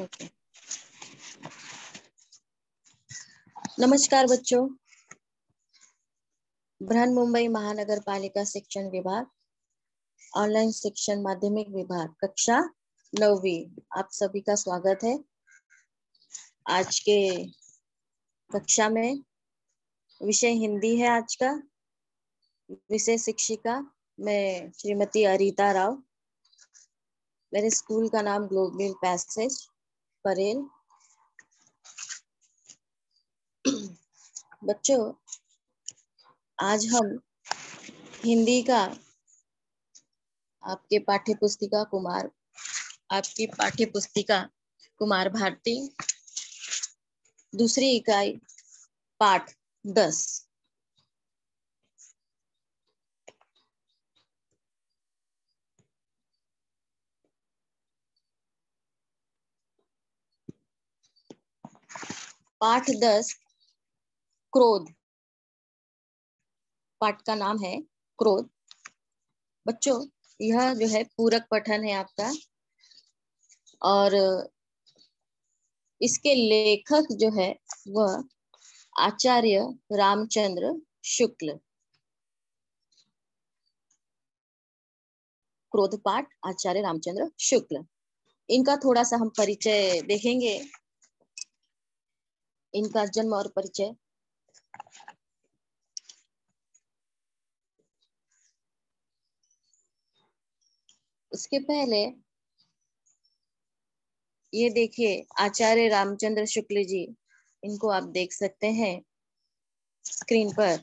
Okay. नमस्कार बच्चों, बृहन्मुंबई महानगर पालिका शिक्षण विभाग ऑनलाइन शिक्षण माध्यमिक विभाग कक्षा 9वीं, आप सभी का स्वागत है। आज के कक्षा में विषय हिंदी है। आज का विषय शिक्षिका मैं श्रीमती अरीता राव। मेरे स्कूल का नाम ग्लोबल पैसेज परेन। बच्चों, आज हम हिंदी का आपके पाठ्य पुस्तिका कुमार भारती दूसरी इकाई पाठ 10 क्रोध, पाठ का नाम है क्रोध। बच्चों, यह जो है पूरक पठन है आपका, और इसके लेखक जो है वह आचार्य रामचंद्र शुक्ल। क्रोध पाठ आचार्य रामचंद्र शुक्ल। इनका थोड़ा सा हम परिचय देखेंगे, इनका जन्म और परिचय। उसके पहले ये देखिए आचार्य रामचंद्र शुक्ल जी, इनको आप देख सकते हैं स्क्रीन पर।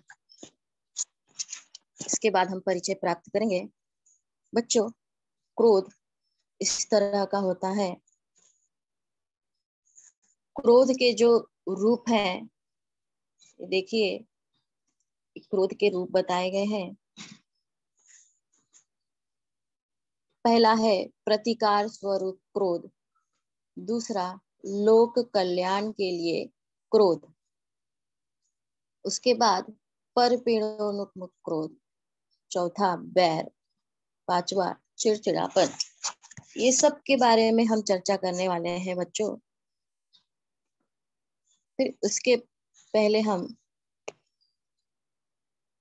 इसके बाद हम परिचय प्राप्त करेंगे। बच्चों, क्रोध इस तरह का होता है। क्रोध के जो रूप हैं, देखिए क्रोध के रूप बताए गए हैं। पहला है प्रतिकार स्वरूप क्रोध, दूसरा लोक कल्याण के लिए क्रोध, उसके बाद परपीड़नोन्मुख क्रोध, चौथा बैर, पांचवा चिड़चिड़ापन। ये सब के बारे में हम चर्चा करने वाले हैं बच्चों। फिर उसके पहले हम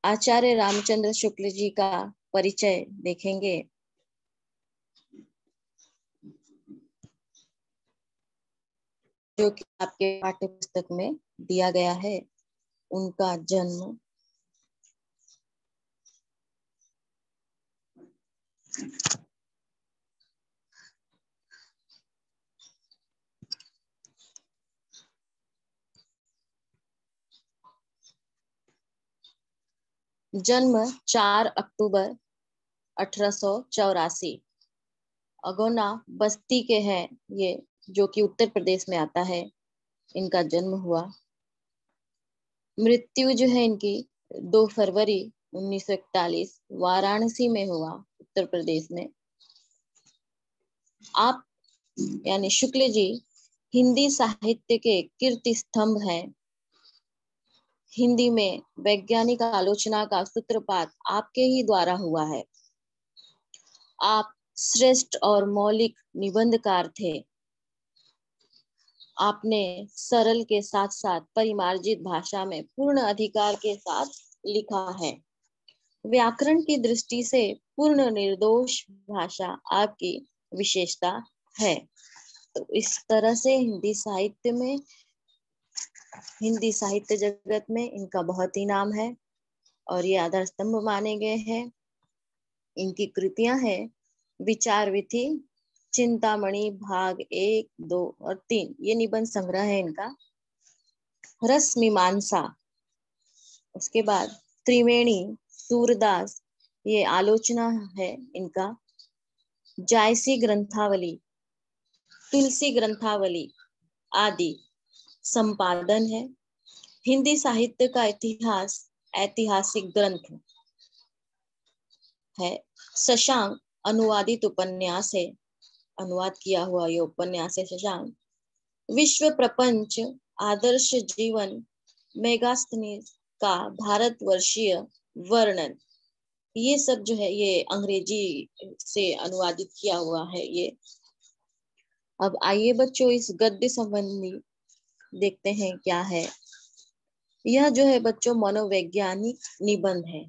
आचार्य रामचंद्र शुक्ल जी का परिचय देखेंगे। जो कि आपके पाठ्य पुस्तक में दिया गया है। उनका जन्म जन्म 4 अक्टूबर 1884 अगोना बस्ती के हैं ये, जो कि उत्तर प्रदेश में आता है। इनका जन्म हुआ। मृत्यु जो है इनकी 2 फरवरी 1941 वाराणसी में हुआ, उत्तर प्रदेश में। आप यानी शुक्ल जी हिंदी साहित्य के कीर्ति स्तंभ हैं। हिंदी में वैज्ञानिक आलोचना का सूत्रपात आपके ही द्वारा हुआ है। आप श्रेष्ठ और मौलिक निबंधकार थे। आपने सरल के साथ साथ परिमार्जित भाषा में पूर्ण अधिकार के साथ लिखा है। व्याकरण की दृष्टि से पूर्ण निर्दोष भाषा आपकी विशेषता है। तो इस तरह से हिंदी साहित्य जगत में इनका बहुत ही नाम है और ये आधार स्तंभ माने गए हैं। इनकी कृतियां हैं विचार विधि, चिंतामणि भाग 1, 2 और 3, ये निबंध संग्रह है इनका। रस मीमांसा, उसके बाद त्रिवेणी, सूरदास, ये आलोचना है इनका। जायसी ग्रंथावली, तुलसी ग्रंथावली आदि संपादन है। हिंदी साहित्य का इतिहास ऐतिहासिक ग्रंथ है। शशांक अनुवादित उपन्यास है, अनुवाद किया हुआ ये उपन्यास है शशांक। विश्व प्रपंच, आदर्श जीवन, मेगास्थनीज का भारतवर्षीय वर्णन, ये सब जो है ये अंग्रेजी से अनुवादित किया हुआ है ये। अब आइए बच्चों इस गद्य संबंधी देखते हैं क्या है। यह जो है बच्चों मनोवैज्ञानिक निबंध है।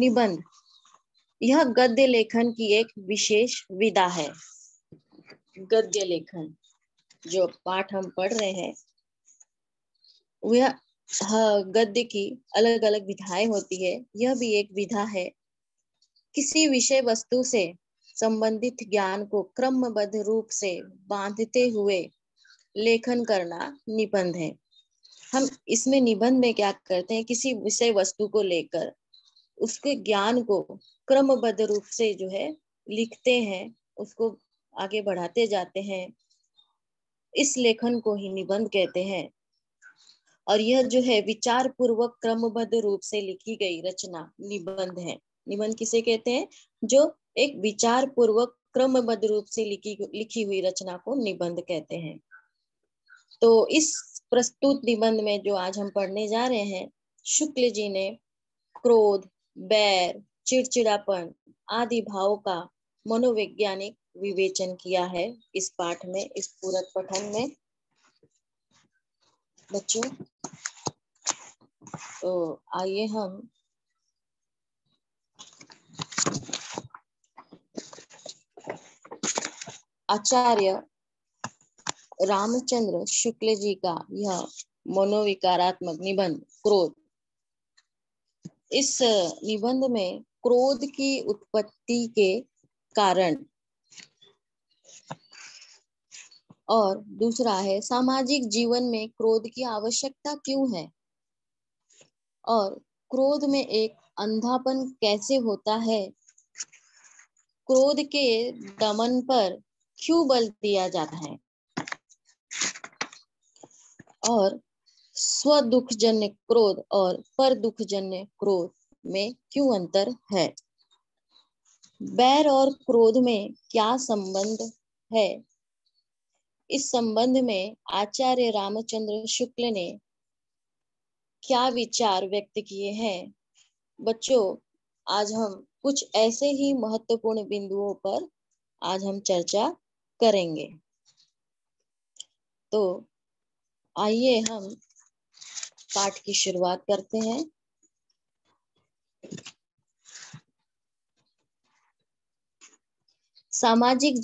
निबंध यह गद्य लेखन की एक विशेष विधा है। गद्य लेखन जो पाठ हम पढ़ रहे हैं वह गद्य की अलग अलग विधाएं होती है। यह भी एक विधा है। किसी विषय वस्तु से संबंधित ज्ञान को क्रमबद्ध रूप से बांधते हुए लेखन करना निबंध है। हम इसमें निबंध में क्या करते हैं, किसी विषय वस्तु को लेकर उसके ज्ञान को क्रमबद्ध रूप से जो है लिखते हैं, उसको आगे बढ़ाते जाते हैं। इस लेखन को ही निबंध कहते हैं। और यह जो है विचार पूर्वक क्रमबद्ध रूप से लिखी गई रचना निबंध है। निबंध किसे कहते हैं, जो एक विचार पूर्वक क्रमबद्ध रूप से लिखी हुई रचना को निबंध कहते हैं। तो इस प्रस्तुत निबंध में जो आज हम पढ़ने जा रहे हैं, शुक्ल जी ने क्रोध, बैर, चिड़चिड़ापन आदि भावों का मनोवैज्ञानिक विवेचन किया है इस पाठ में, इस पूरक पठन में बच्चों। तो आइए हम आचार्य रामचंद्र शुक्ल जी का यह मनोविकारात्मक निबंध क्रोध, इस निबंध में क्रोध की उत्पत्ति के कारण और दूसरा है सामाजिक जीवन में क्रोध की आवश्यकता क्यों है और क्रोध में एक अंधापन कैसे होता है, क्रोध के दमन पर क्यों बल दिया जाता है और स्वदुखजन्य क्रोध और परदुखजन्य क्रोध में क्यों अंतर है। बैर और क्रोध में क्या संबंध है, इस संबंध में आचार्य रामचंद्र शुक्ल ने क्या विचार व्यक्त किए हैं। बच्चों आज हम कुछ ऐसे ही महत्वपूर्ण बिंदुओं पर आज हम चर्चा करेंगे। तो आइए हम पाठ की शुरुआत करते हैं। सामाजिक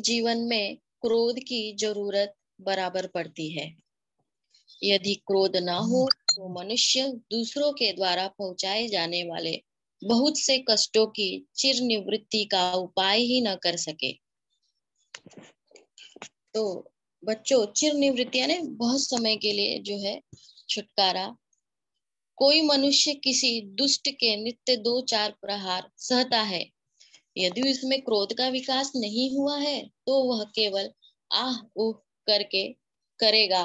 जीवन में क्रोध की जरूरत बराबर पड़ती है। यदि क्रोध ना हो तो मनुष्य दूसरों के द्वारा पहुंचाए जाने वाले बहुत से कष्टों की चिर निवृत्ति का उपाय ही न कर सके। तो बच्चों चिर निवृत्ति यानी बहुत समय के लिए जो है छुटकारा। कोई मनुष्य किसी दुष्ट के नित्य 2-4 प्रहार सहता है, यदि उसमें क्रोध का विकास नहीं हुआ है तो वह केवल आह उह करके करेगा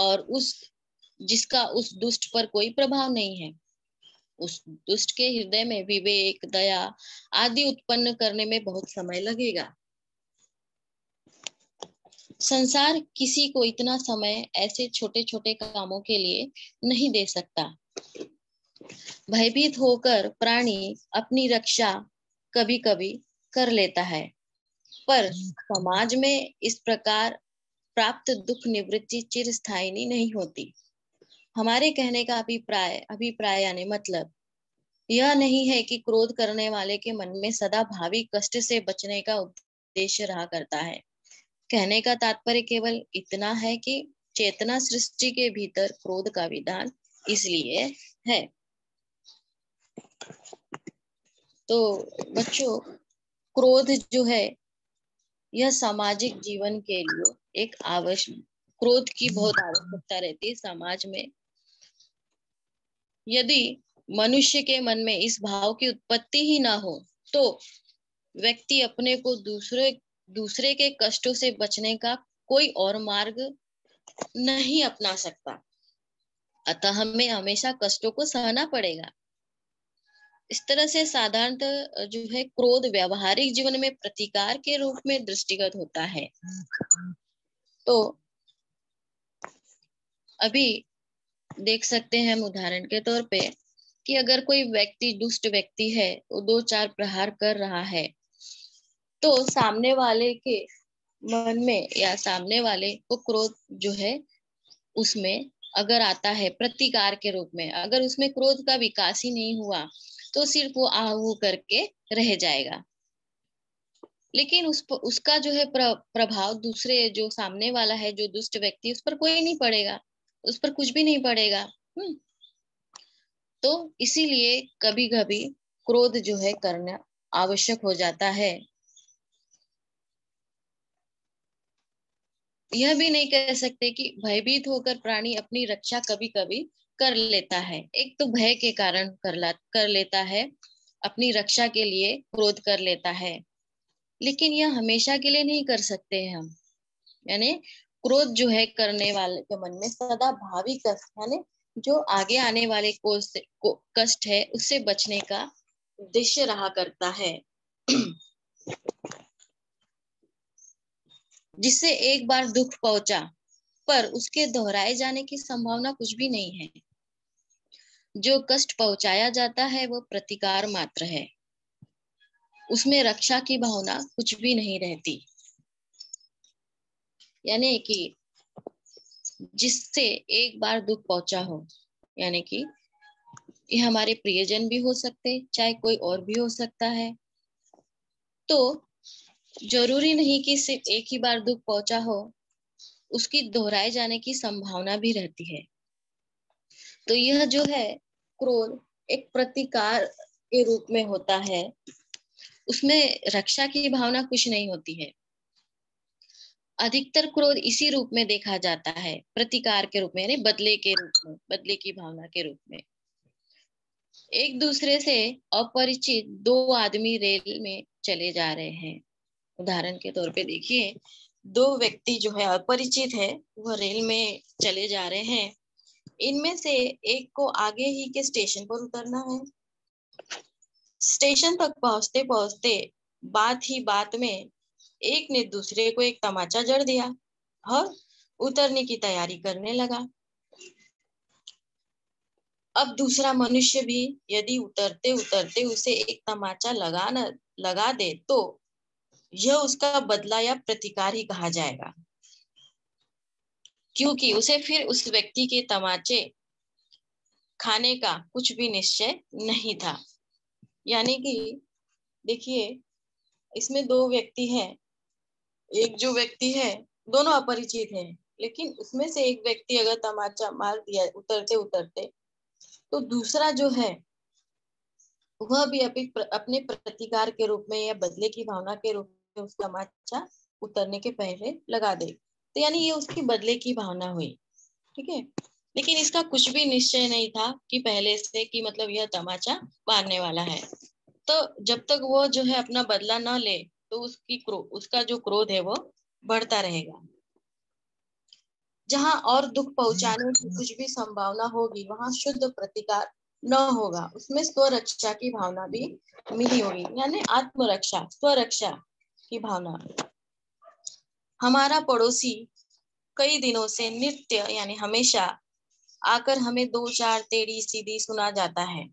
और उस जिसका उस दुष्ट पर कोई प्रभाव नहीं है। उस दुष्ट के हृदय में विवेक, दया आदि उत्पन्न करने में बहुत समय लगेगा। संसार किसी को इतना समय ऐसे छोटे छोटे कामों के लिए नहीं दे सकता। भयभीत होकर प्राणी अपनी रक्षा कभी कभी कर लेता है, पर समाज में इस प्रकार प्राप्त दुख निवृत्ति चिरस्थायी नहीं होती। हमारे कहने का अभिप्राय यानी मतलब यह नहीं है कि क्रोध करने वाले के मन में सदा भावी कष्ट से बचने का उद्देश्य रहा करता है। कहने का तात्पर्य केवल इतना है कि चेतना सृष्टि के भीतर क्रोध का विधान इसलिए है। तो बच्चों क्रोध जो है यह सामाजिक जीवन के लिए एक आवश्यक, क्रोध की बहुत आवश्यकता रहती है समाज में। यदि मनुष्य के मन में इस भाव की उत्पत्ति ही ना हो तो व्यक्ति अपने को दूसरे के कष्टों से बचने का कोई और मार्ग नहीं अपना सकता। अतः हमें हमेशा कष्टों को सहना पड़ेगा। इस तरह से साधारणतः जो है क्रोध व्यावहारिक जीवन में प्रतिकार के रूप में दृष्टिगत होता है। तो अभी देख सकते हैं हम उदाहरण के तौर पे कि अगर कोई व्यक्ति दुष्ट व्यक्ति है वो 2-4 प्रहार कर रहा है तो सामने वाले के मन में या सामने वाले को क्रोध जो है उसमें अगर आता है प्रतिकार के रूप में, अगर उसमें क्रोध का विकास ही नहीं हुआ तो सिर्फ वो आहू करके रह जाएगा। लेकिन उसका जो है प्रभाव दूसरे जो सामने वाला है जो दुष्ट व्यक्ति उस पर कोई नहीं पड़ेगा, उस पर कुछ भी नहीं पड़ेगा। तो इसीलिए कभी कभी क्रोध जो है करना आवश्यक हो जाता है। यह भी नहीं कह सकते कि भयभीत होकर प्राणी अपनी रक्षा कभी कभी कर लेता है। एक तो भय के कारण कर लेता है, अपनी रक्षा के लिए क्रोध कर लेता है, लेकिन यह हमेशा के लिए नहीं कर सकते हैं हम। यानी क्रोध जो है करने वाले के मन में सदा भावी कष्ट, यानी जो आगे आने वाले कष्ट है उससे बचने का उद्देश्य रहा करता है, जिससे एक बार दुख पहुंचा पर उसके दोहराए जाने की संभावना कुछ भी नहीं है। जो कष्ट पहुंचाया जाता है वो प्रतिकार मात्र है, उसमें रक्षा की भावना कुछ भी नहीं रहती। यानी कि जिससे एक बार दुख पहुंचा हो, यानी कि ये हमारे प्रियजन भी हो सकते, चाहे कोई और भी हो सकता है। तो जरूरी नहीं कि सिर्फ एक ही बार दुख पहुंचा हो, उसकी दोहराए जाने की संभावना भी रहती है। तो यह जो है क्रोध एक प्रतिकार के रूप में होता है, उसमें रक्षा की भावना कुछ नहीं होती है। अधिकतर क्रोध इसी रूप में देखा जाता है, प्रतिकार के रूप में, यानी बदले के रूप में, बदले की भावना के रूप में। एक दूसरे से अपरिचित 2 आदमी रेल में चले जा रहे हैं, उदाहरण के तौर पे देखिए 2 व्यक्ति जो है अपरिचित है वह रेल में चले जा रहे हैं। इनमें से एक को आगे ही के स्टेशन पर उतरना है। स्टेशन तक पहुंचते पहुंचते बात ही बात में एक ने दूसरे को एक तमाचा जड़ दिया और उतरने की तैयारी करने लगा। अब दूसरा मनुष्य भी यदि उतरते उतरते उसे एक तमाचा लगा दे तो यह उसका बदला या प्रतिकार ही कहा जाएगा, क्योंकि उसे फिर उस व्यक्ति के तमाचे खाने का कुछ भी निश्चय नहीं था। यानी कि देखिए इसमें 2 व्यक्ति हैं, एक जो व्यक्ति है दोनों अपरिचित हैं, लेकिन उसमें से एक व्यक्ति अगर तमाचा मार दिया उतरते उतरते तो दूसरा जो है वह भी अपने प्रतिकार के रूप में या बदले की भावना के रूप में उस तमाचा उतरने के पहले लगा दे। तो यानी ये उसकी बदले की भावना हुई, ठीक है, लेकिन इसका कुछ भी निश्चय नहीं था कि पहले से कि मतलब यह तमाचा मारने वाला है। तो जब तक वो जो है अपना बदला ना ले तो उसका जो क्रोध है वो बढ़ता रहेगा। जहां और दुख पहुंचाने की कुछ भी संभावना होगी वहां शुद्ध प्रतिकार न होगा, उसमें स्वरक्षा की भावना भी मिली होगी, यानी आत्मरक्षा, स्वरक्षा की भावना। हमारा पड़ोसी कई दिनों से नित्य यानी हमेशा आकर हमें 2-4 टेढ़ी सीधी सुना जाता है।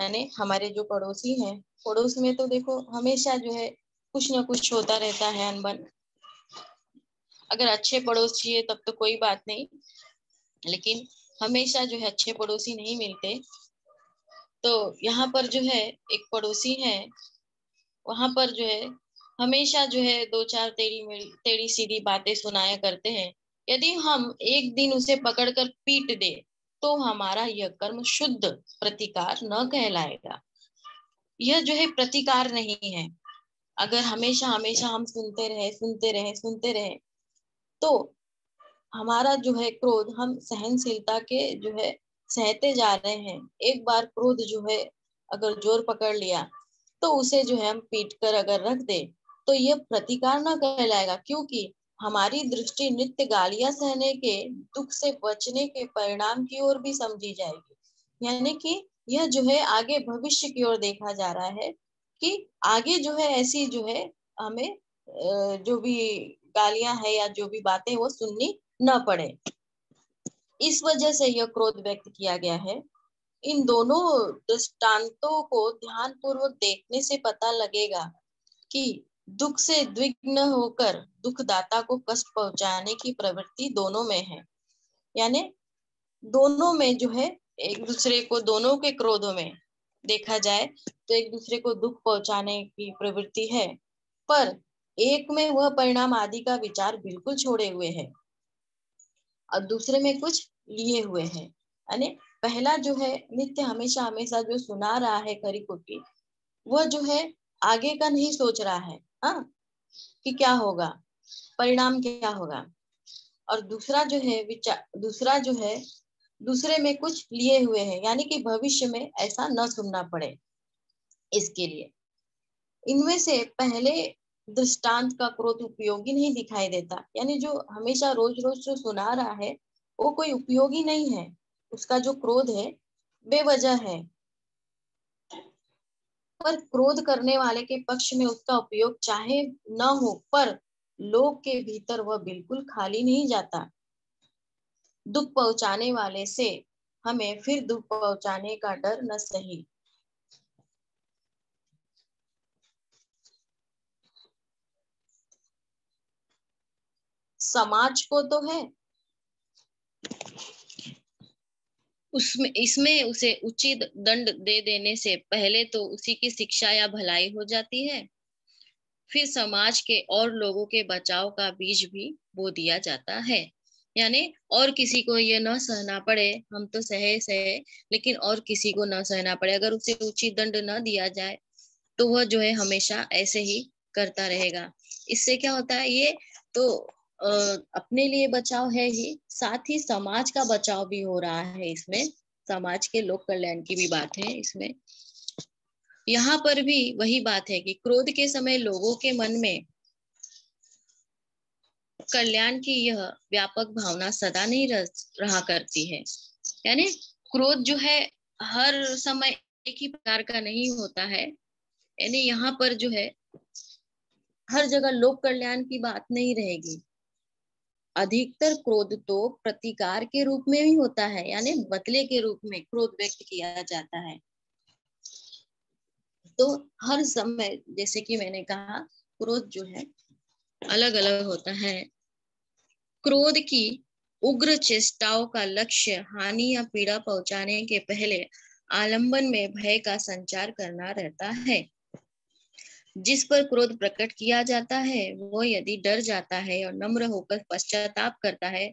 यानी हमारे जो पड़ोसी हैं, पड़ोस में तो देखो हमेशा जो है कुछ ना कुछ होता रहता है, अनबन। अगर अच्छे पड़ोसी है तब तो कोई बात नहीं, लेकिन हमेशा जो है अच्छे पड़ोसी नहीं मिलते। तो यहाँ पर जो है एक पड़ोसी है, वहां पर जो है हमेशा जो है 2-4 टेढ़ी सीधी बातें सुनाया करते हैं। यदि हम एक दिन उसे पकड़कर पीट दे तो हमारा यह कर्म शुद्ध प्रतिकार न कहलाएगा। यह जो है प्रतिकार नहीं है। अगर हमेशा हमेशा हम सुनते रहे तो हमारा जो है क्रोध, हम सहनशीलता के जो है सहते जा रहे हैं। एक बार क्रोध जो है अगर जोर पकड़ लिया तो उसे जो है हम पीट कर अगर रख दे तो यह प्रतिकार न कहलाएगा, क्योंकि हमारी दृष्टि नित्य गालियां सहने के, दुख से बचने के परिणाम की ओर भी समझी जाएगी। यानी कि यह जो है आगे भविष्य की ओर देखा जा रहा है कि आगे जो है ऐसी जो है हमें जो भी गालियां है या जो भी बातें वो सुननी न पड़े। इस वजह से यह क्रोध व्यक्त किया गया है। इन दोनों दृष्टांतों को ध्यान पूर्वक देखने से पता लगेगा कि दुख से द्विग्न होकर दुखदाता को कष्ट पहुंचाने की प्रवृत्ति दोनों में है, यानी दोनों में जो है एक दूसरे को, दोनों के क्रोधों में देखा जाए तो एक दूसरे को दुख पहुंचाने की प्रवृत्ति है, पर एक में वह परिणाम आदि का विचार बिल्कुल छोड़े हुए है और दूसरे में कुछ लिए हुए है। यानी पहला जो है नित्य हमेशा हमेशा जो सुना रहा है खरी खोटी, वह जो है आगे का नहीं सोच रहा है कि क्या होगा, परिणाम क्या होगा, और दूसरा जो है दूसरे में कुछ लिए हुए है, यानी कि भविष्य में ऐसा न सुनना पड़े इसके लिए। इनमें से पहले दृष्टांत का क्रोध उपयोगी नहीं दिखाई देता, यानी जो हमेशा रोज रोज जो सुना रहा है वो कोई उपयोगी नहीं है, उसका जो क्रोध है बेवजह है। पर क्रोध करने वाले के पक्ष में उसका उपयोग चाहे न हो, पर लोग के भीतर वह बिल्कुल खाली नहीं जाता। दुख पहुंचाने वाले से हमें फिर दुख पहुंचाने का डर न सही। समाज को तो है उसमें, इसमें उसे उचित दंड दे देने से पहले तो उसी की शिक्षा या भलाई हो जाती है, फिर समाज के और लोगों के बचाव का बीज भी बो दिया जाता है। यानी और किसी को ये न सहना पड़े, हम तो सहे लेकिन और किसी को न सहना पड़े, अगर उसे उचित दंड न दिया जाए तो वह जो है हमेशा ऐसे ही करता रहेगा। इससे क्या होता है, ये तो अपने लिए बचाव है ही, साथ ही समाज का बचाव भी हो रहा है, इसमें समाज के लोक कल्याण की भी बात है इसमें। यहाँ पर भी वही बात है कि क्रोध के समय लोगों के मन में कल्याण की यह व्यापक भावना सदा नहीं रहा करती है, यानी क्रोध जो है हर समय एक ही प्रकार का नहीं होता है, यानी यहाँ पर जो है हर जगह लोक कल्याण की बात नहीं रहेगी। अधिकतर क्रोध तो प्रतिकार के रूप में भी होता है, यानी बदले के रूप में क्रोध व्यक्त किया जाता है। तो हर समय, जैसे कि मैंने कहा, क्रोध जो है अलग अलग होता है। क्रोध की उग्र चेष्टाओं का लक्ष्य हानि या पीड़ा पहुंचाने के पहले आलंबन में भय का संचार करना रहता है। जिस पर क्रोध प्रकट किया जाता है वो यदि डर जाता है और नम्र होकर पश्चाताप करता है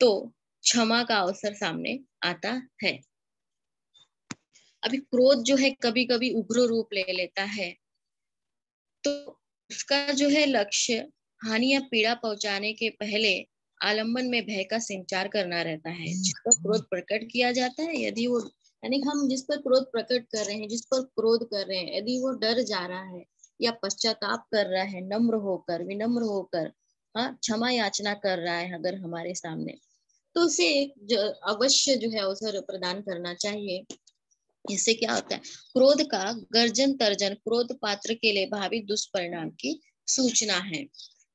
तो क्षमा का अवसर सामने आता है। अभी क्रोध जो है कभी कभी उग्र रूप ले लेता है, तो उसका जो है लक्ष्य हानि या पीड़ा पहुंचाने के पहले आलंबन में भय का संचार करना रहता है। जिस पर क्रोध प्रकट किया जाता है, यदि वो, यानी हम जिस पर क्रोध प्रकट कर रहे हैं, जिस पर क्रोध कर रहे हैं, यदि वो डर जा रहा है या पश्चाताप कर रहा है, नम्र होकर विनम्र होकर क्षमा याचना कर रहा है अगर हमारे सामने, तो उसे एक अवश्य जो है अवसर प्रदान करना चाहिए। इससे क्या होता है, क्रोध का गर्जन तर्जन क्रोध पात्र के लिए भावी दुष्परिणाम की सूचना है,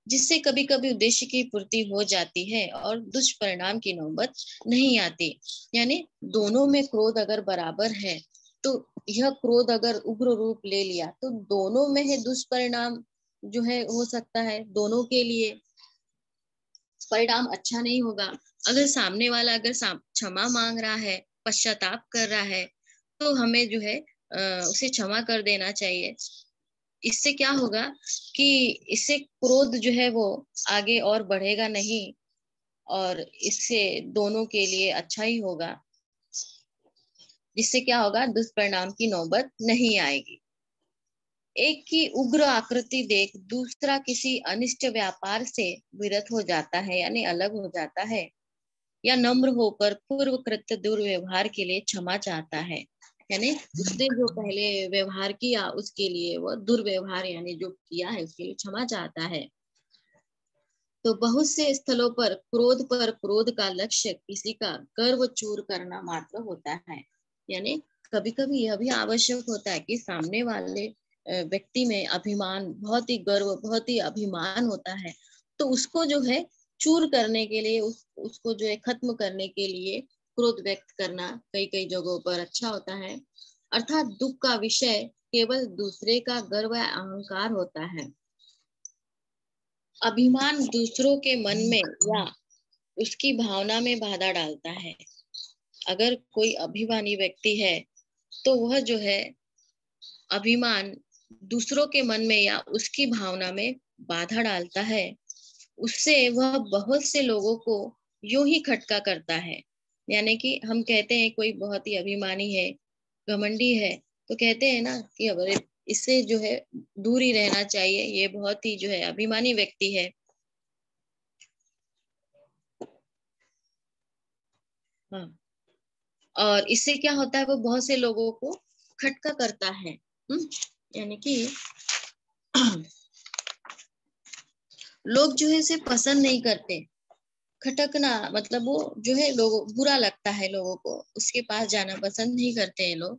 जिससे कभी कभी उद्देश्य की पूर्ति हो जाती है और दुष्परिणाम की नौबत नहीं आती। यानी दोनों में क्रोध अगर बराबर है तो यह क्रोध अगर उग्र रूप ले लिया तो दोनों में है दुष्परिणाम जो है हो सकता है, दोनों के लिए परिणाम अच्छा नहीं होगा। अगर सामने वाला अगर क्षमा मांग रहा है, पश्चाताप कर रहा है, तो हमें जो है उसे क्षमा कर देना चाहिए। इससे क्या होगा कि इससे क्रोध जो है वो आगे और बढ़ेगा नहीं और इससे दोनों के लिए अच्छा ही होगा, जिससे क्या होगा, दुष्परिणाम की नौबत नहीं आएगी। एक की उग्र आकृति देख दूसरा किसी अनिष्ट व्यापार से विरत हो जाता है, यानी अलग हो जाता है, या नम्र होकर पूर्व कृत्य दुर्व्यवहार के लिए क्षमा चाहता है, यानी उसने जो पहले व्यवहार किया उसके लिए वह दुर्व्यवहार यानी जो किया है उसके लिए क्षमा चाहता है। तो बहुत से स्थलों पर क्रोध का लक्ष्य किसी का गर्व चूर करना मात्र होता है, यानी कभी कभी यह भी आवश्यक होता है कि सामने वाले व्यक्ति में अभिमान, बहुत ही गर्व, बहुत ही अभिमान होता है, तो उसको जो है चूर करने के लिए, उसको जो है खत्म करने के लिए क्रोध व्यक्त करना कई कई जगहों पर अच्छा होता है। अर्थात दुख का विषय केवल दूसरे का गर्व या अहंकार होता है। अभिमान दूसरों के मन में या उसकी भावना में बाधा डालता है। अगर कोई अभिमानी व्यक्ति है तो वह जो है अभिमान दूसरों के मन में या उसकी भावना में बाधा डालता है, उससे वह बहुत से लोगों को यूं ही खटका करता है। यानी कि हम कहते हैं कोई बहुत ही अभिमानी है, घमंडी है, तो कहते हैं ना कि अब इससे जो है दूर ही रहना चाहिए, ये बहुत ही जो है अभिमानी व्यक्ति है। हाँ, और इससे क्या होता है, वो बहुत से लोगों को खटका करता है। यानी कि लोग जो है इसे पसंद नहीं करते। खटकना मतलब वो जो है लोगों बुरा लगता है, लोगों को उसके पास जाना पसंद नहीं करते हैं लोग।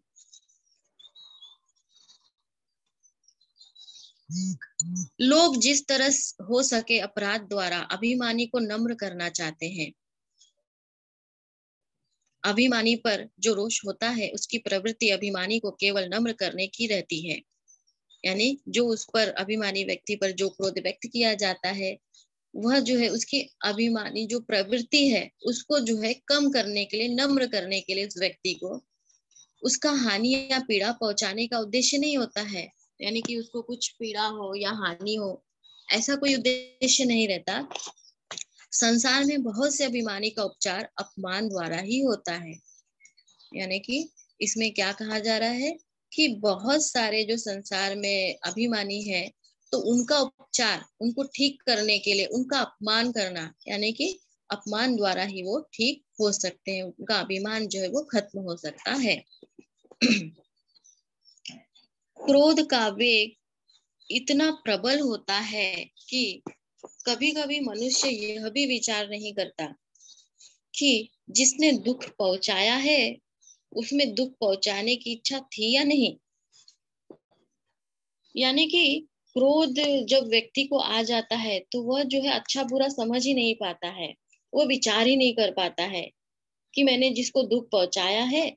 लोग जिस तरह हो सके अपराध द्वारा अभिमानी को नम्र करना चाहते हैं। अभिमानी पर जो रोष होता है उसकी प्रवृत्ति अभिमानी को केवल नम्र करने की रहती है। यानी जो उस पर अभिमानी व्यक्ति पर जो क्रोध व्यक्त किया जाता है वह जो है उसकी अभिमानी जो प्रवृत्ति है उसको जो है कम करने के लिए, नम्र करने के लिए, उस व्यक्ति को उसका हानि या पीड़ा पहुंचाने का उद्देश्य नहीं होता है। यानी कि उसको कुछ पीड़ा हो या हानि हो ऐसा कोई उद्देश्य नहीं रहता। संसार में बहुत से अभिमानी का उपचार अपमान द्वारा ही होता है। यानी कि इसमें क्या कहा जा रहा है कि बहुत सारे जो संसार में अभिमानी है तो उनका उपचार, उनको ठीक करने के लिए उनका अपमान करना, यानी कि अपमान द्वारा ही वो ठीक हो सकते हैं, उनका अभिमान जो है वो खत्म हो सकता है। क्रोध का वेग इतना प्रबल होता है कि कभी कभी मनुष्य यह भी विचार नहीं करता कि जिसने दुख पहुंचाया है उसमें दुख पहुंचाने की इच्छा थी या नहीं। यानी कि क्रोध जब व्यक्ति को आ जाता है तो वह जो है अच्छा बुरा समझ ही नहीं पाता है, वो विचार ही नहीं कर पाता है कि मैंने जिसको दुख पहुंचाया है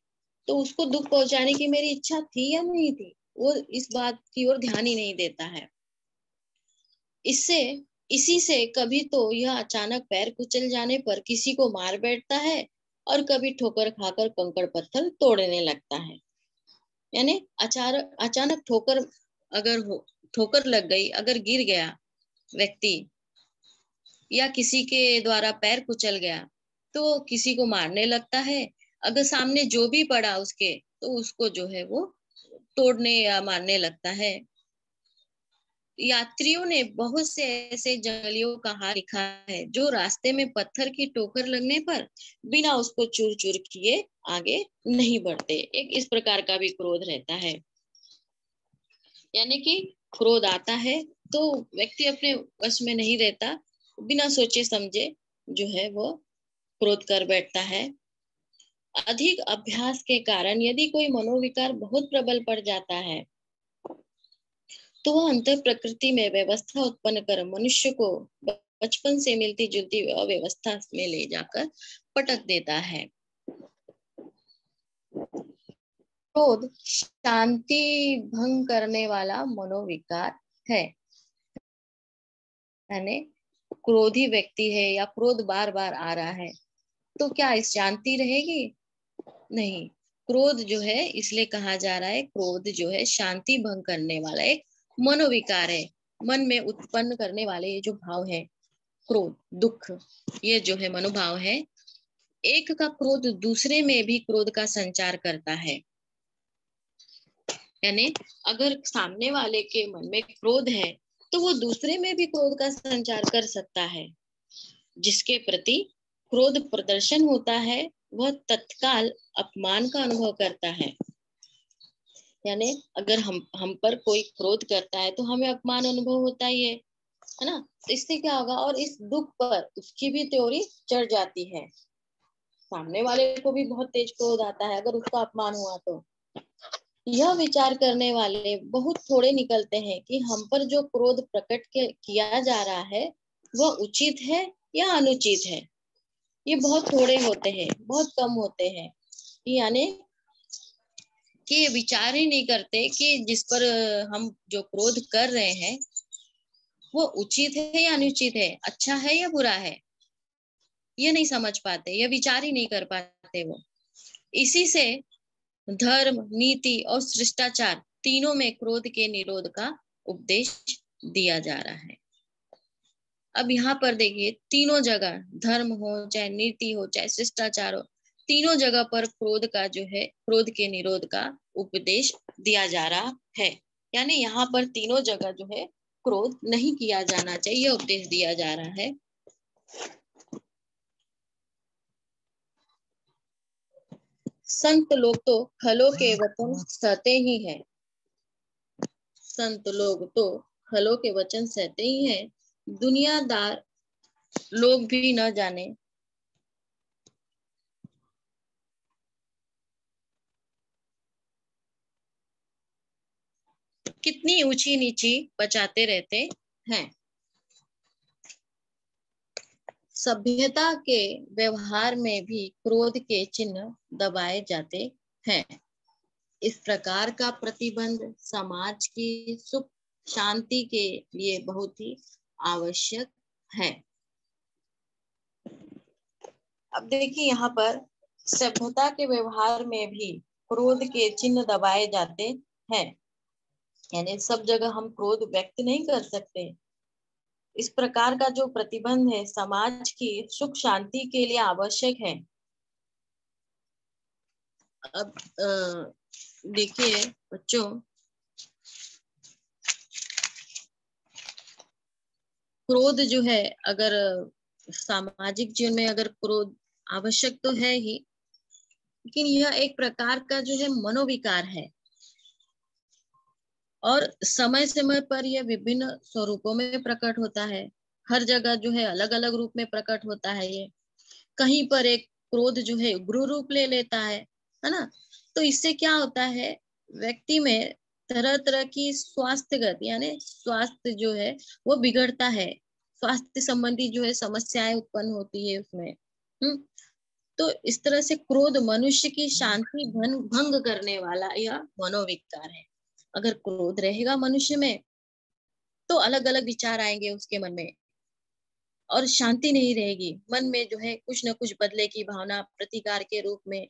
तो उसको दुख पहुंचाने की मेरी इच्छा थी या नहीं थी, वो इस बात की ओर ध्यान ही नहीं देता है। इसी से कभी तो यह अचानक पैर कुचल जाने पर किसी को मार बैठता है और कभी ठोकर खाकर कंकड़ पत्थर तोड़ने लगता है। यानी अचानक ठोकर लग गई, अगर गिर गया व्यक्ति या किसी के द्वारा पैर कुचल गया तो किसी को मारने लगता है। अगर सामने जो भी पड़ा उसके तो उसको जो है वो तोड़ने या मारने लगता है। यात्रियों ने बहुत से ऐसे जंगलियों का हाल लिखा है जो रास्ते में पत्थर की ठोकर लगने पर बिना उसको चूर चूर किए आगे नहीं बढ़ते। एक इस प्रकार का भी क्रोध रहता है। यानी कि क्रोध आता है तो व्यक्ति अपने वश में नहीं रहता, बिना सोचे समझे जो है वो क्रोध कर बैठता है। अधिक अभ्यास के कारण यदि कोई मनोविकार बहुत प्रबल पड़ जाता है तो वह अंतर प्रकृति में व्यवस्था उत्पन्न कर मनुष्य को बचपन से मिलती जुलती अव्यवस्था में ले जाकर पटक देता है। क्रोध शांति भंग करने वाला मनोविकार है। यानी क्रोधी व्यक्ति है या क्रोध बार बार आ रहा है तो क्या इस शांति रहेगी? नहीं। क्रोध जो है इसलिए कहा जा रहा है क्रोध जो है शांति भंग करने वाला एक मनोविकार है। मन में उत्पन्न करने वाले ये जो भाव है क्रोध, दुख, ये जो है मनोभाव है। एक का क्रोध दूसरे में भी क्रोध का संचार करता है। यानी अगर सामने वाले के मन में क्रोध है तो वो दूसरे में भी क्रोध का संचार कर सकता है। जिसके प्रति क्रोध प्रदर्शन होता है वह तत्काल अपमान का अनुभव करता है। यानी अगर हम पर कोई क्रोध करता है तो हमें अपमान अनुभव होता ही है ना। तो इससे क्या होगा, और इस दुख पर उसकी भी त्योरी चढ़ जाती है। सामने वाले को भी बहुत तेज क्रोध आता है, अगर उसका अपमान हुआ तो। यह विचार करने वाले बहुत थोड़े निकलते हैं कि हम पर जो क्रोध प्रकट किया जा रहा है वह उचित है या अनुचित है। ये बहुत थोड़े होते हैं, बहुत कम होते हैं, यानी कि विचार ही नहीं करते कि जिस पर हम जो क्रोध कर रहे हैं वो उचित है या अनुचित है, अच्छा है या बुरा है, ये नहीं समझ पाते, ये विचार ही नहीं कर पाते वो। इसी से धर्म, नीति और शिष्टाचार तीनों में क्रोध के निरोध का उपदेश दिया जा रहा है। अब यहाँ पर देखिए, तीनों जगह धर्म हो चाहे नीति हो चाहे शिष्टाचार हो, तीनों जगह पर क्रोध का जो है, क्रोध के निरोध का उपदेश दिया जा रहा है। यानी यहाँ पर तीनों जगह जो है क्रोध नहीं किया जाना चाहिए, उपदेश दिया जा रहा है। संत लोग तो खलों के वचन सहते ही हैं, संत लोग तो खलों के वचन सहते ही हैं, दुनियादार लोग भी न जाने कितनी ऊंची नीची बचाते रहते हैं। सभ्यता के व्यवहार में भी क्रोध के चिन्ह दबाए जाते हैं। इस प्रकार का प्रतिबंध समाज की सुख शांति के लिए बहुत ही आवश्यक है। अब देखिए यहाँ पर, सभ्यता के व्यवहार में भी क्रोध के चिन्ह दबाए जाते हैं, यानी सब जगह हम क्रोध व्यक्त नहीं कर सकते। इस प्रकार का जो प्रतिबंध है समाज की सुख शांति के लिए आवश्यक है। अब देखिए बच्चों, क्रोध जो है, अगर सामाजिक जीवन में अगर क्रोध आवश्यक तो है ही, लेकिन यह एक प्रकार का जो है मनोविकार है और समय समय पर यह विभिन्न स्वरूपों में प्रकट होता है। हर जगह जो है अलग अलग रूप में प्रकट होता है ये। कहीं पर एक क्रोध जो है उग्र रूप ले लेता है ना। तो इससे क्या होता है, व्यक्ति में तरह तरह की स्वास्थ्यगत यानी स्वास्थ्य जो है वो बिगड़ता है, स्वास्थ्य संबंधी जो है समस्याएं उत्पन्न होती है उसमें। तो इस तरह से क्रोध मनुष्य की शांति भंग करने वाला यह मनोविकार है। अगर क्रोध रहेगा मनुष्य में तो अलग अलग विचार आएंगे उसके मन में और शांति नहीं रहेगी। मन में जो है कुछ ना कुछ बदले की भावना, प्रतिकार के रूप में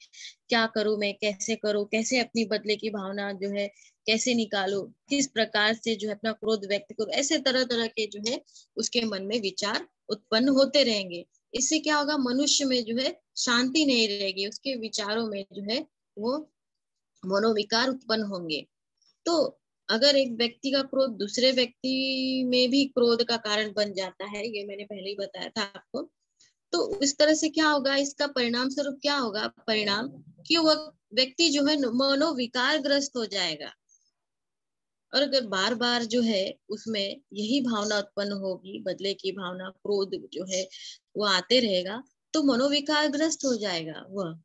क्या करूं मैं, कैसे करूं, कैसे अपनी बदले की भावना जो है कैसे निकालूं, किस प्रकार से जो है अपना क्रोध व्यक्त करूं, ऐसे तरह तरह के जो है उसके मन में विचार उत्पन्न होते रहेंगे। इससे क्या होगा, मनुष्य में जो है शांति नहीं रहेगी, उसके विचारों में जो है वो मनोविकार उत्पन्न होंगे। तो अगर एक व्यक्ति का क्रोध दूसरे व्यक्ति में भी क्रोध का कारण बन जाता है, ये मैंने पहले ही बताया था आपको। तो इस तरह से क्या होगा, इसका परिणाम स्वरूप क्या होगा, परिणाम कि वह व्यक्ति जो है मनोविकार ग्रस्त हो जाएगा। और अगर बार बार जो है उसमें यही भावना उत्पन्न होगी, बदले की भावना, क्रोध जो है वो आते रहेगा, तो मनोविकार ग्रस्त हो जाएगा वह,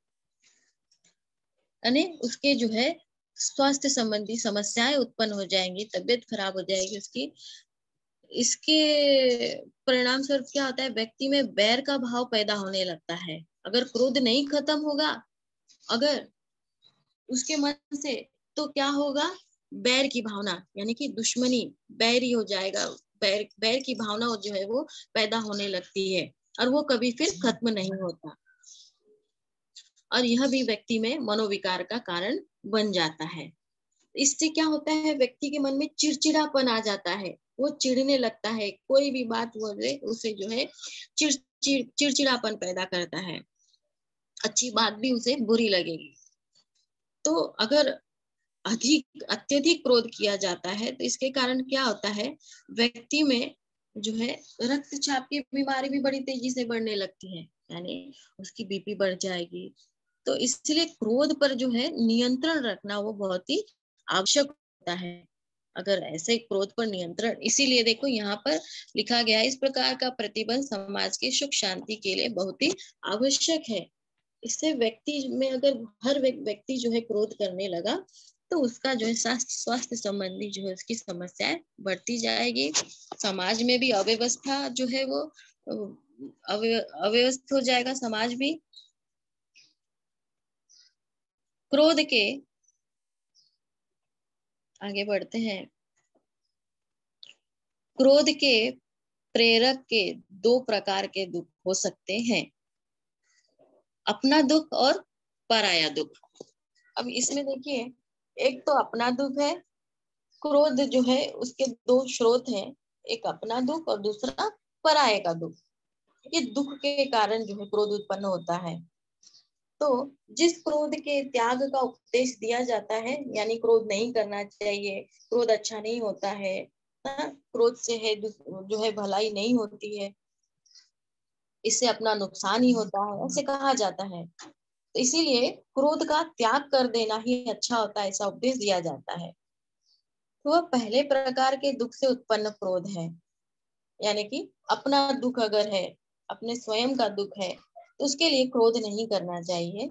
यानी उसके जो है स्वास्थ्य संबंधी समस्याएं उत्पन्न हो जाएंगी, तबीयत खराब हो जाएगी उसकी। इसके परिणाम स्वरूप क्या होता है, व्यक्ति में बैर का भाव पैदा होने लगता है। अगर क्रोध नहीं खत्म होगा अगर उसके मन से, तो क्या होगा, बैर की भावना यानी कि दुश्मनी, बैर ही हो जाएगा, बैर की भावना जो है वो पैदा होने लगती है और वो कभी फिर खत्म नहीं होता। और यह भी व्यक्ति में मनोविकार का कारण बन जाता है। इससे क्या होता है, व्यक्ति के मन में चिड़चिड़ापन आ जाता है, वो चिढ़ने लगता है, कोई भी बात बोले उसे जो है चिड़चिड़ापन पैदा करता है, अच्छी बात भी उसे बुरी लगेगी। तो अगर अत्यधिक क्रोध किया जाता है तो इसके कारण क्या होता है, व्यक्ति में जो है रक्तचाप की बीमारी भी बड़ी तेजी से बढ़ने लगती है, यानी उसकी बीपी बढ़ जाएगी। तो इसलिए क्रोध पर जो है नियंत्रण रखना वो बहुत ही आवश्यक होता है। अगर ऐसे क्रोध पर नियंत्रण, इसीलिए देखो यहाँ पर लिखा गया है, इस प्रकार का प्रतिबंध समाज की सुख शांति के लिए बहुत ही आवश्यक है। इससे व्यक्ति में, अगर हर व्यक्ति जो है क्रोध करने लगा तो उसका जो है स्वास्थ्य संबंधी जो है उसकी समस्याएं बढ़ती जाएगी। समाज में भी अव्यवस्था जो है वो अव्यवस्थित हो जाएगा समाज भी। क्रोध के आगे बढ़ते हैं। क्रोध के प्रेरक के दो प्रकार के दुख हो सकते हैं, अपना दुख और पराया दुख। अब इसमें देखिए, एक तो अपना दुख है, क्रोध जो है उसके दो स्रोत हैं, एक अपना दुख और दूसरा पराये का दुख। ये दुख के कारण जो है क्रोध उत्पन्न होता है। तो जिस क्रोध के त्याग का उपदेश दिया जाता है, यानी क्रोध नहीं करना चाहिए, क्रोध अच्छा नहीं होता है, क्रोध से है जो है भलाई नहीं होती है, इससे अपना नुकसान ही होता है, ऐसे कहा जाता है। तो इसीलिए क्रोध का त्याग कर देना ही अच्छा होता है, ऐसा उपदेश दिया जाता है। तो वह पहले प्रकार के दुख से उत्पन्न क्रोध है, यानी कि अपना दुख अगर है, अपने स्वयं का दुख है, तो उसके लिए क्रोध नहीं करना चाहिए।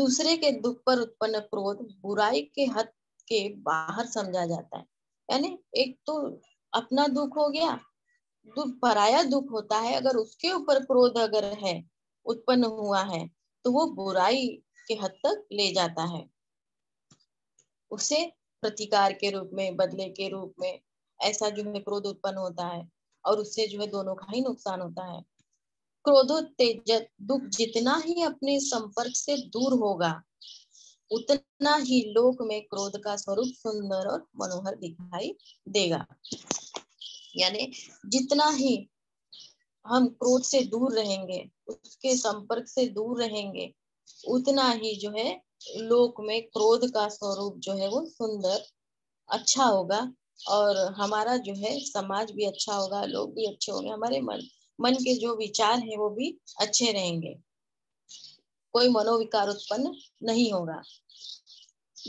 दूसरे के दुख पर उत्पन्न क्रोध बुराई के हद के बाहर समझा जाता है, यानी एक तो अपना दुख हो गया, पराया दुख होता है, अगर उसके ऊपर क्रोध अगर है उत्पन्न हुआ है तो वो बुराई के हद तक ले जाता है, उसे प्रतिकार के रूप में, बदले के रूप में, ऐसा जो है क्रोध उत्पन्न होता है, और उससे जो है दोनों का ही नुकसान होता है। क्रोधोत्तेजक दुख जितना ही अपने संपर्क से दूर होगा, उतना ही लोक में क्रोध का स्वरूप सुंदर और मनोहर दिखाई देगा। यानी जितना ही हम क्रोध से दूर रहेंगे, उसके संपर्क से दूर रहेंगे, उतना ही जो है लोक में क्रोध का स्वरूप जो है वो सुंदर अच्छा होगा, और हमारा जो है समाज भी अच्छा होगा, लोग भी अच्छे होंगे, हमारे मन के जो विचार है वो भी अच्छे रहेंगे, कोई मनोविकार उत्पन्न नहीं होगा।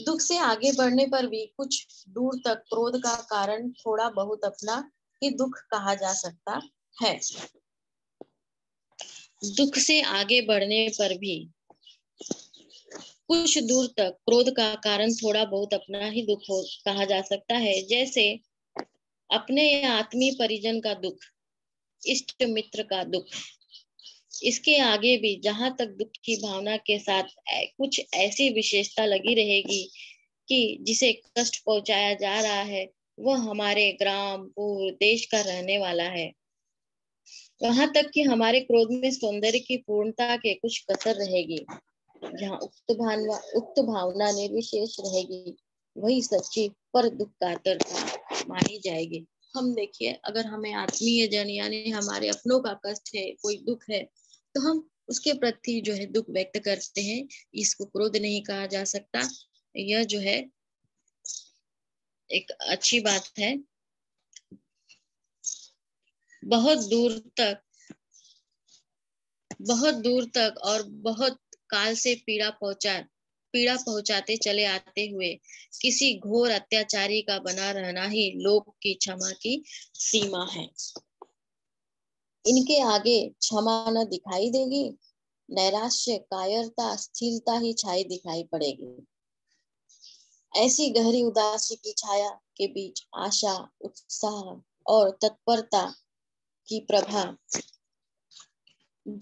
दुख से आगे बढ़ने पर भी कुछ दूर तक क्रोध का कारण थोड़ा बहुत अपना ही दुख कहा जा सकता है। दुख से आगे बढ़ने पर भी कुछ दूर तक क्रोध का कारण थोड़ा बहुत अपना ही दुख कहा जा सकता है, जैसे अपने आत्मीय परिजन का दुख, इष्ट मित्र का दुख। इसके आगे भी जहां तक दुख की भावना के साथ कुछ ऐसी विशेषता लगी रहेगी कि जिसे कष्ट पहुंचाया जा रहा है वह हमारे ग्राम, पूर्व, देश का रहने वाला है, वहां तक कि हमारे क्रोध में सौंदर्य की पूर्णता के कुछ कसर रहेगी। जहां उक्त भावना निर्विशेष रहेगी वही सच्ची पर दुख कातरता मानी जाएगी। हम देखिए, अगर हमें आत्मीय जन यानी हमारे अपनों का कष्ट है, कोई दुख है, तो हम उसके प्रति जो है दुख व्यक्त करते हैं, इसको क्रोध नहीं कहा जा सकता। यह जो है एक अच्छी बात है। बहुत दूर तक और बहुत काल से पीड़ा पहुंचाते चले आते हुए किसी घोर अत्याचारी का बना रहना ही लोक की क्षमा की सीमा है। इनके आगे क्षमा न दिखाई देगी, नैराश्य, कायरता, अस्थिरता ही छाई दिखाई पड़ेगी। ऐसी गहरी उदासी की छाया के बीच आशा, उत्साह और तत्परता की प्रभा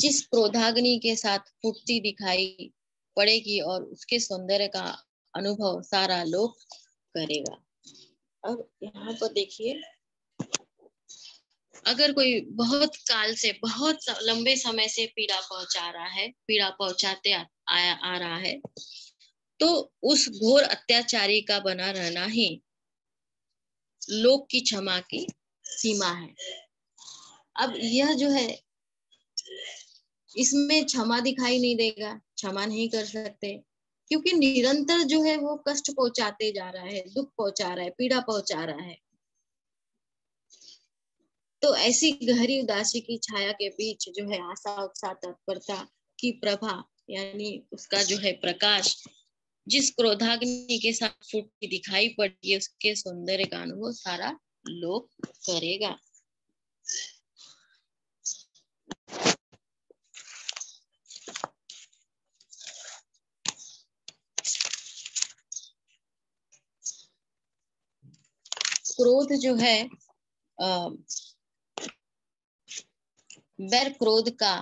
जिस क्रोधाग्नि के साथ फूटती दिखाई पड़ेगी और उसके सौंदर्य का अनुभव सारा लोक करेगा। अब यहाँ पर देखिए, अगर कोई बहुत काल से, बहुत लंबे समय से पीड़ा पहुंचाते आ रहा है तो उस घोर अत्याचारी का बना रहना ही लोक की क्षमा की सीमा है। अब यह जो है इसमें क्षमा दिखाई नहीं देगा, क्षमा नहीं कर सकते, क्योंकि निरंतर जो है वो कष्ट पहुंचाते जा रहा है, दुख पहुंचा रहा है, पीड़ा पहुंचा रहा है। तो ऐसी गहरी उदासी की छाया के बीच जो है आशा, उत्साह, तत्परता की प्रभा यानी उसका जो है प्रकाश जिस क्रोधाग्नि के साथ फूटती दिखाई पड़ती है उसके सौंदर्य का अनुभव सारा लोक करेगा। क्रोध जो है बैर क्रोध का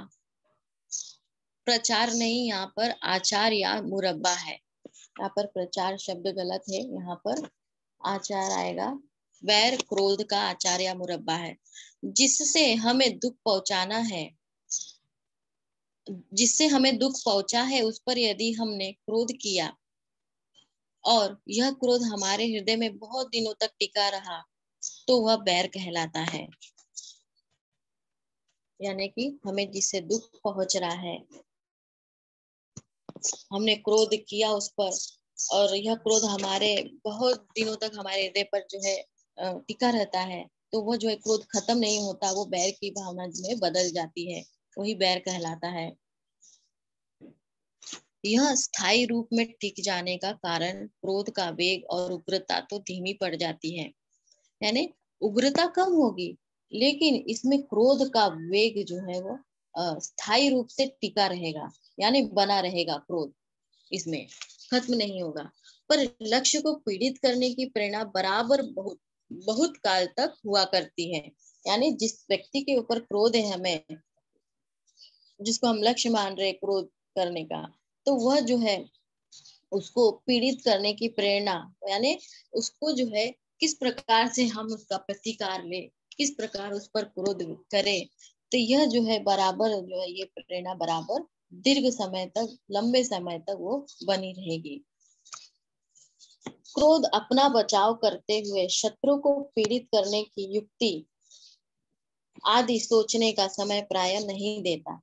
प्रचार नहीं, यहाँ पर आचार या मुरब्बा है। यहाँ पर प्रचार शब्द गलत है, यहाँ पर आचार आएगा। वैर क्रोध का आचार या मुरब्बा है, जिससे हमें दुख पहुंचाना है, जिससे हमें दुख पहुंचा है उस पर यदि हमने क्रोध किया और यह क्रोध हमारे हृदय में बहुत दिनों तक टिका रहा तो वह बैर कहलाता है। यानी कि हमें जिससे दुख पहुंच रहा है, हमने क्रोध किया उस पर और यह क्रोध हमारे बहुत दिनों तक हमारे हृदय पर जो है टिका रहता है, तो वो जो है क्रोध खत्म नहीं होता, वो बैर की भावना में बदल जाती है, वही बैर कहलाता है। यह स्थायी रूप में टिक जाने का कारण क्रोध का वेग और उग्रता तो धीमी पड़ जाती है, यानी उग्रता कम होगी लेकिन इसमें क्रोध का वेग जो है वो स्थायी रूप से टिका रहेगा, यानी बना रहेगा। क्रोध इसमें खत्म नहीं होगा, पर लक्ष्य को पीड़ित करने की प्रेरणा बराबर बहुत बहुत काल तक हुआ करती है। यानी जिस व्यक्ति के ऊपर क्रोध है, हमें जिसको हम लक्ष्य मान रहे क्रोध करने का, तो वह जो है उसको पीड़ित करने की प्रेरणा, यानी उसको जो है किस प्रकार से हम उसका प्रतिकार ले, किस प्रकार उस पर क्रोध करें, तो यह जो है बराबर जो है ये प्रेरणा बराबर दीर्घ समय तक, लंबे समय तक वो बनी रहेगी। क्रोध अपना बचाव करते हुए शत्रु को पीड़ित करने की युक्ति आदि सोचने का समय प्राय नहीं देता।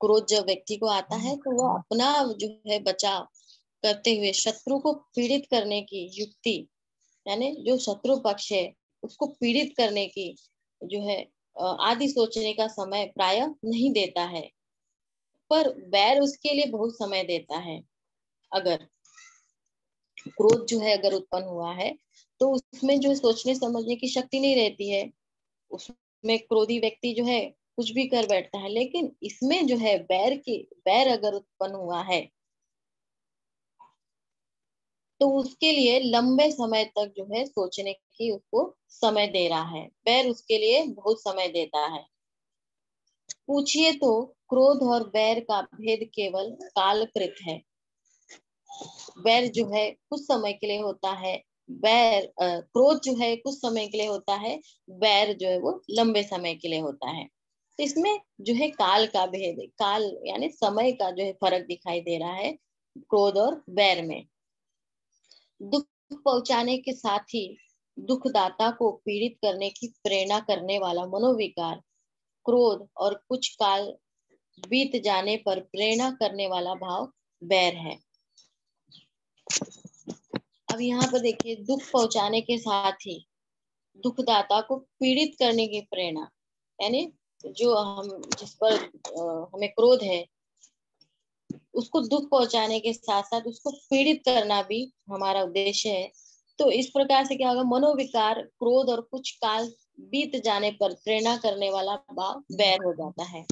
क्रोध जब व्यक्ति को आता है तो वह अपना जो है बचाव करते हुए शत्रु को पीड़ित करने की युक्ति, यानी जो शत्रु पक्ष है उसको पीड़ित करने की जो है आदि सोचने का समय प्राय नहीं देता है, पर बैर उसके लिए बहुत समय देता है। अगर क्रोध जो है अगर उत्पन्न हुआ है तो उसमें जो सोचने समझने की शक्ति नहीं रहती है, उसमें क्रोधी व्यक्ति जो है कुछ भी कर बैठता है। लेकिन इसमें जो है बैर अगर उत्पन्न हुआ है तो उसके लिए लंबे समय तक जो है सोचने की उसको समय दे रहा है, बैर उसके लिए बहुत समय देता है। पूछिए तो क्रोध और बैर का भेद केवल कालकृत है। बैर जो है कुछ समय के लिए होता है, क्रोध जो है कुछ समय के लिए होता है, बैर जो है वो लंबे समय के लिए होता है। तो इसमें जो है काल का भेद, काल यानी समय का जो है फर्क दिखाई दे रहा है क्रोध और बैर में। दुख पहुंचाने के साथ ही दुखदाता को पीड़ित करने की प्रेरणा करने वाला मनोविकार क्रोध और कुछ काल बीत जाने पर प्रेरणा करने वाला भाव बैर है। अब यहाँ पर देखिए, दुख पहुंचाने के साथ ही दुखदाता को पीड़ित करने की प्रेरणा, यानी जो हम जिस पर हमें क्रोध है उसको दुख पहुंचाने के साथ साथ उसको पीड़ित करना भी हमारा उद्देश्य है। तो इस प्रकार से क्या होगा, मनोविकार क्रोध और कुछ काल बीत जाने पर प्रेरणा करने वाला भाव बैर हो जाता है।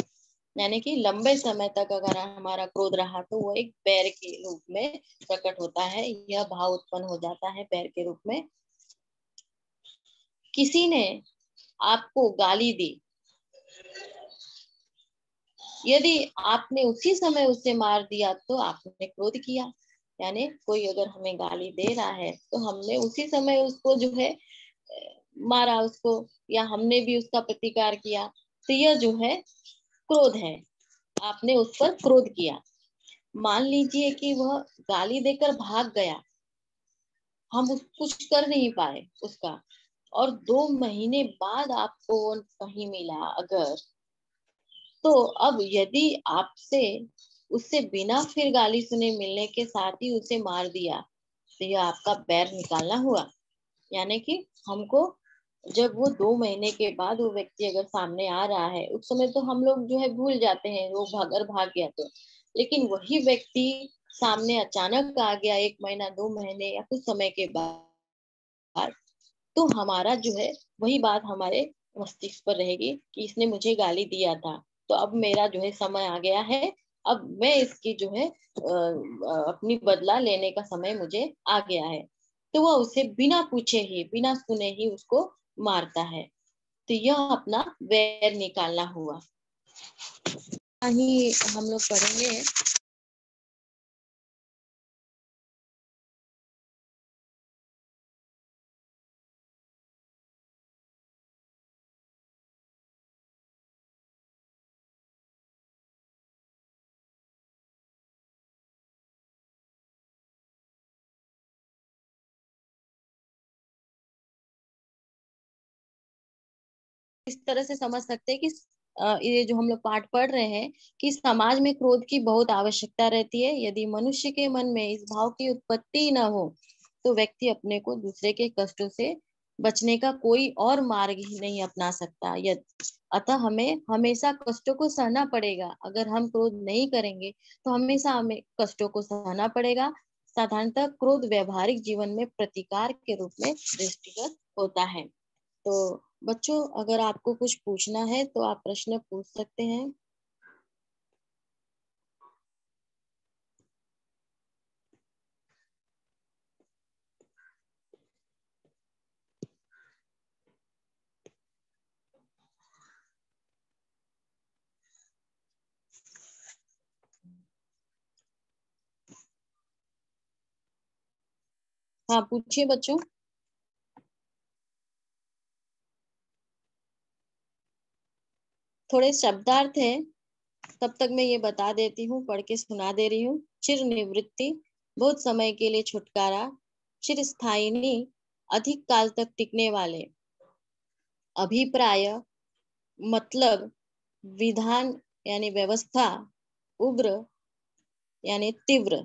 यानी कि लंबे समय तक अगर हमारा क्रोध रहा तो वो एक बैर के रूप में प्रकट होता है, यह भाव उत्पन्न हो जाता है बैर के रूप में। किसी ने आपको गाली दी, यदि आपने उसी समय उसे मार दिया तो आपने क्रोध किया। यानी कोई अगर हमें गाली दे रहा है तो हमने उसी समय उसको जो है मारा उसको, या हमने भी उसका प्रतिकार किया, तो यह जो है क्रोध है, आपने उस पर क्रोध किया। मान लीजिए कि वह गाली देकर भाग गया, हम कुछ कर नहीं पाए उसका, और 2 महीने बाद आपको कहीं मिला अगर, तो अब यदि आपसे उससे बिना फिर गाली सुने मिलने के साथ ही उसे मार दिया तो यह आपका बैर निकालना हुआ। यानी कि हमको जब वो 2 महीने के बाद वो व्यक्ति अगर सामने आ रहा है, उस समय तो हम लोग जो है भूल जाते हैं, वो भाग गया तो, लेकिन वही व्यक्ति सामने अचानक आ गया 1 महीना 2 महीने या कुछ समय के बाद, तो हमारा जो है वही बात हमारे मस्तिष्क पर रहेगी कि इसने मुझे गाली दिया था, तो अब मेरा जो है समय आ गया है, अब मैं इसकी जो है अपनी बदला लेने का समय मुझे आ गया है, तो वह उसे बिना पूछे ही बिना सुने ही उसको मारता है। तो यह अपना वैर निकालना हुआ। यही हम लोग पढ़ेंगे। इस तरह से समझ सकते हैं कि ये जो हम लोग पाठ पढ़ रहे हैं कि समाज में क्रोध की बहुत आवश्यकता रहती है। यदि मनुष्य के मन में इस भाव की उत्पत्ति न हो तो व्यक्ति अपने को दूसरे के कष्टों से बचने का कोई और मार्ग ही नहीं अपना सकता। अतः हमें हमेशा कष्टों को सहना पड़ेगा। अगर हम क्रोध नहीं करेंगे तो हमेशा हमें कष्टों को सहना पड़ेगा। साधारणतः क्रोध व्यवहारिक जीवन में प्रतिकार के रूप में दृष्टिगत होता है। तो बच्चों, अगर आपको कुछ पूछना है तो आप प्रश्न पूछ सकते हैं। हाँ, पूछिए बच्चों। थोड़े शब्दार्थ है, तब तक मैं ये बता देती हूँ, पढ़ के सुना दे रही हूँ। चिर निवृत्ति, बहुत समय के लिए छुटकारा। चिर स्थायिनी, अधिक काल तक टिकने वाले। अभिप्राय, मतलब विधान यानी व्यवस्था। उग्र यानी तीव्र।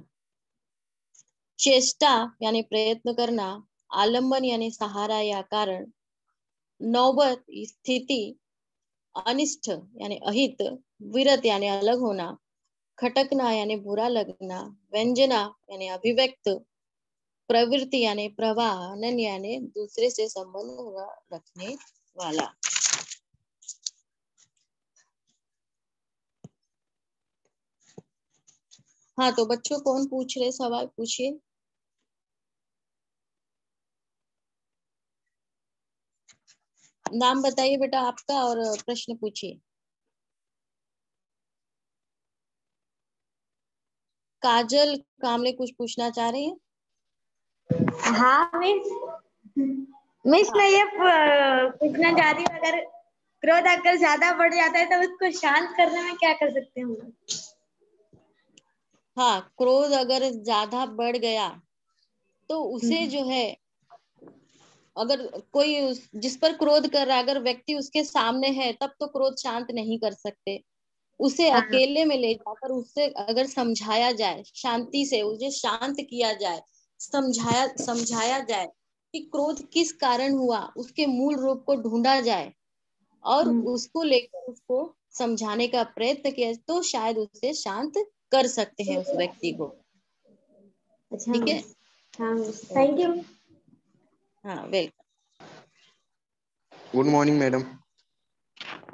चेष्टा यानी प्रयत्न करना। आलम्बन यानी सहारा या कारण। नौबत स्थिति। अनिष्ट यानी अहित। विरत यानी अलग होना। खटकना यानी बुरा लगना। व्यंजना यानी अभिव्यक्त। प्रवृत्ति यानी प्रवाह। अनन्य यानी दूसरे से संबंध रखने वाला। हाँ, तो बच्चों कौन पूछ रहे सवाल, पूछिए। नाम बताइए बेटा आपका और प्रश्न पूछिए। काजल कामले कुछ पूछना चाह रही है। हाँ मिस, मैं ये पूछना चाह रही हूँ, अगर क्रोध आकर ज्यादा बढ़ जाता है तो उसको शांत करने में क्या कर सकते हैं? हाँ, क्रोध अगर ज्यादा बढ़ गया तो उसे जो है, अगर कोई जिस पर क्रोध कर रहा है, अगर व्यक्ति उसके सामने है तब तो क्रोध शांत नहीं कर सकते। उसे अकेले में ले जाकर उससे अगर समझाया जाए, शांति से उसे शांत किया जाए, समझाया जाए कि क्रोध किस कारण हुआ, उसके मूल रूप को ढूंढा जाए और उसको लेकर उसको समझाने का प्रयत्न किया तो शायद उसे शांत कर सकते हैं उस व्यक्ति को। ठीक है, थैंक यू। हाँ, वेलकम। Good morning madam.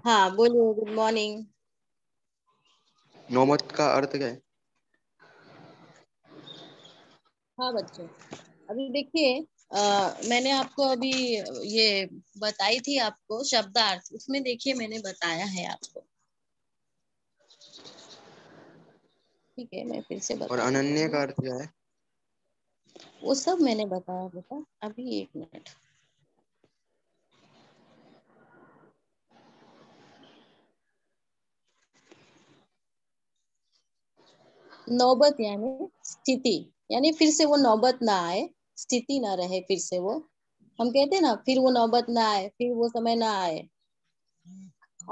हाँ बोलिए। Good morning. नौबत का अर्थ क्या है? हाँ बच्चों, अभी देखिए मैंने आपको अभी ये बताई थी आपको शब्दार्थ, उसमें देखिए मैंने बताया है आपको। ठीक है, मैं फिर से बता। और अनन्य का अर्थ क्या है? वो सब मैंने बताया बेटा। अभी एक मिनट। नौबत यानी स्थिति, यानी फिर से वो नौबत ना आए, स्थिति ना रहे, फिर से वो हम कहते हैं ना, फिर वो नौबत ना आए, फिर वो समय ना आए।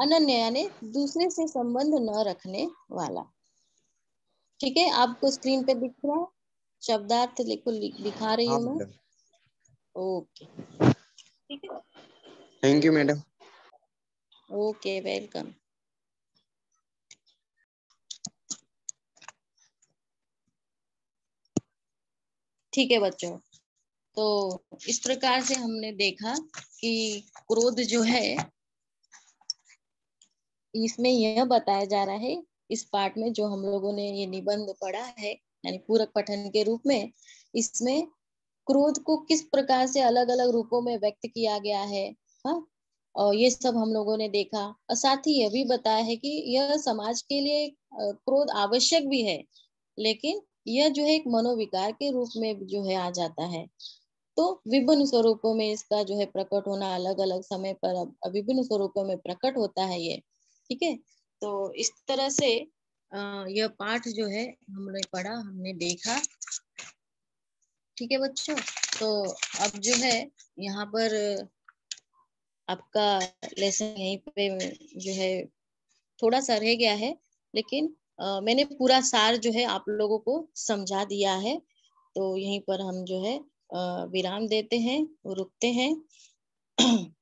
अनन्य यानी दूसरे से संबंध न रखने वाला। ठीक है, आपको स्क्रीन पे दिख रहा है शब्दार्थ, लेको दिखा रही हूँ मैं। ओके, ठीक है, thank you madam. Okay, welcome. ठीक है बच्चों, तो इस प्रकार से हमने देखा कि क्रोध जो है, इसमें यह बताया जा रहा है, इस पाठ में जो हम लोगों ने ये निबंध पढ़ा है यानी पूरक पठन के रूप में, इसमें क्रोध को किस प्रकार से अलग अलग रूपों में व्यक्त किया गया है। हाँ, और ये सब हम लोगों ने देखा। और साथ ही यह भी बताया है कि यह समाज के लिए क्रोध आवश्यक भी है, लेकिन यह जो है एक मनोविकार के रूप में जो है आ जाता है। तो विभिन्न स्वरूपों में इसका जो है प्रकट होना, अलग अलग समय पर विभिन्न स्वरूपों में प्रकट होता है ये, ठीक है। तो इस तरह से यह पाठ जो है हमने पढ़ा, हमने देखा, ठीक है बच्चों। तो अब जो है यहाँ पर आपका लेसन यहीं पे जो है थोड़ा सा रह गया है, लेकिन मैंने पूरा सार जो है आप लोगों को समझा दिया है। तो यहीं पर हम जो है विराम देते हैं, रुकते हैं।